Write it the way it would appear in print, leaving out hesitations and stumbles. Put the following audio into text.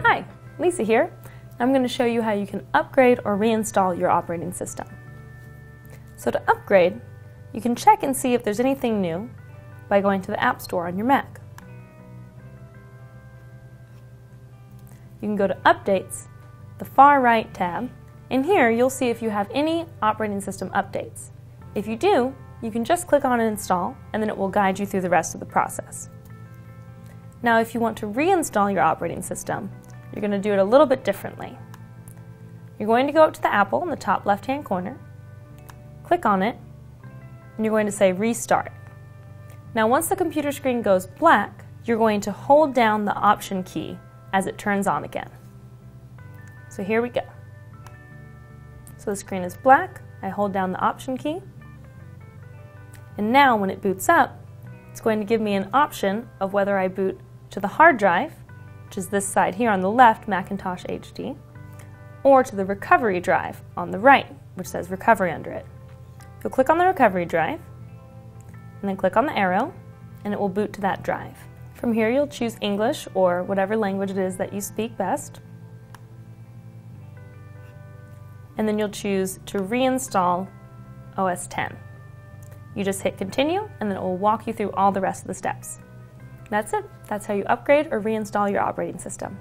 Hi, Lisa here. I'm going to show you how you can upgrade or reinstall your operating system. So to upgrade, you can check and see if there's anything new by going to the App Store on your Mac. You can go to Updates, the far right tab, and here you'll see if you have any operating system updates. If you do, you can just click on Install, and then it will guide you through the rest of the process. Now if you want to reinstall your operating system, you're going to do it a little bit differently. You're going to go up to the apple in the top left-hand corner, click on it, and you're going to say Restart. Now once the computer screen goes black, you're going to hold down the Option key as it turns on again. So here we go. So the screen is black, I hold down the Option key, and now when it boots up, it's going to give me an option of whether I boot to the hard drive, which is this side here on the left, Macintosh HD, or to the recovery drive on the right, which says recovery under it. You'll click on the recovery drive, and then click on the arrow, and it will boot to that drive. From here you'll choose English or whatever language it is that you speak best, and then you'll choose to reinstall OS X. You just hit continue, and then it will walk you through all the rest of the steps. That's it. That's how you upgrade or reinstall your operating system.